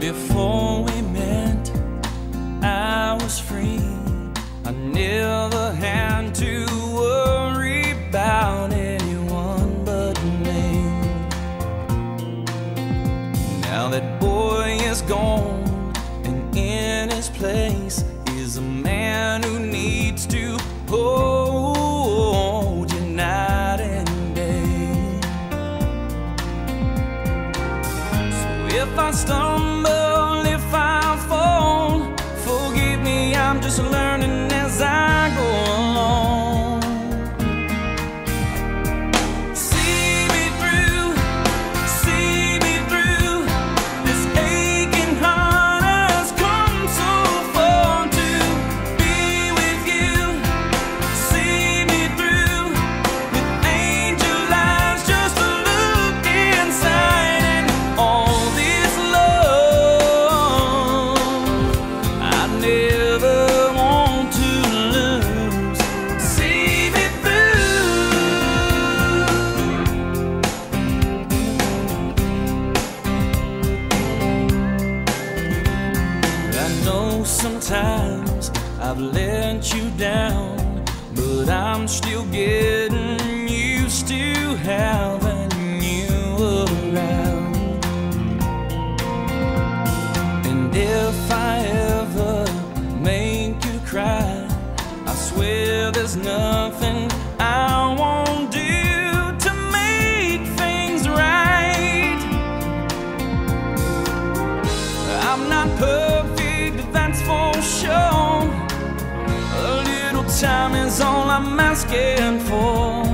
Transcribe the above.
Before we met, I was free. I never had to worry about anyone but me. Now that boy is gone, and in his place is a man who needs to hold you night and day. So if I stumble, I'm just learning as I go along. See me through, this aching heart has come so far to be with you. See me through, with angel eyes just to look inside, and all this love I never . Sometimes I've let you down, but I'm still getting used to having you around. And if I ever make you cry, I swear there's nothing I won't do to make things right. I'm not perfect, that's for sure. A little time is all I'm asking for.